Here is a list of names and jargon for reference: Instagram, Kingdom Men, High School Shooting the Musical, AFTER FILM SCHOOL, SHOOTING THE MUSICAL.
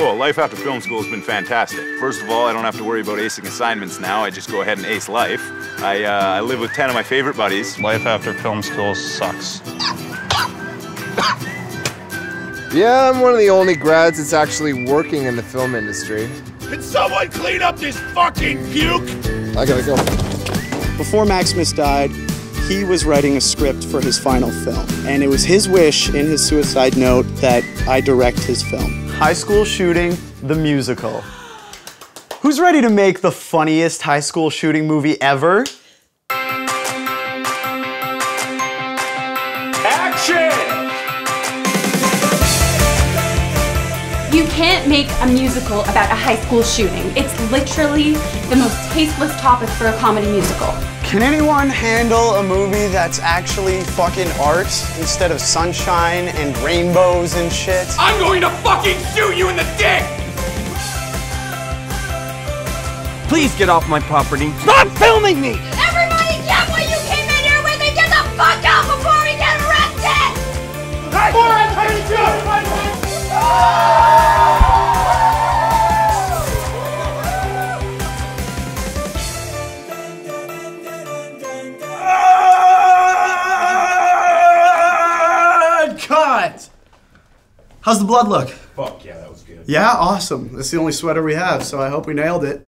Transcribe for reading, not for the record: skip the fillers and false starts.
Oh, life after film school has been fantastic. First of all, I don't have to worry about acing assignments now. I just go ahead and ace life. I live with 10 of my favorite buddies. Life after film school sucks. Yeah, I'm one of the only grads that's actually working in the film industry. Can someone clean up this fucking puke? I gotta go. Before Maximus died, he was writing a script for his final film, and it was his wish in his suicide note that I direct his film. High School Shooting, the musical. Who's ready to make the funniest high school shooting movie ever? You can't make a musical about a high school shooting. It's literally the most tasteless topic for a comedy musical. Can anyone handle a movie that's actually fucking art instead of sunshine and rainbows and shit? I'm going to fucking shoot you in the dick! Please get off my property. Stop filming me! Everybody get what you came in here with and get the fuck out before we get arrested! Hey, all right, how you doing? Cut! How's the blood look? Fuck yeah, that was good. Yeah, awesome. That's the only sweater we have, so I hope we nailed it.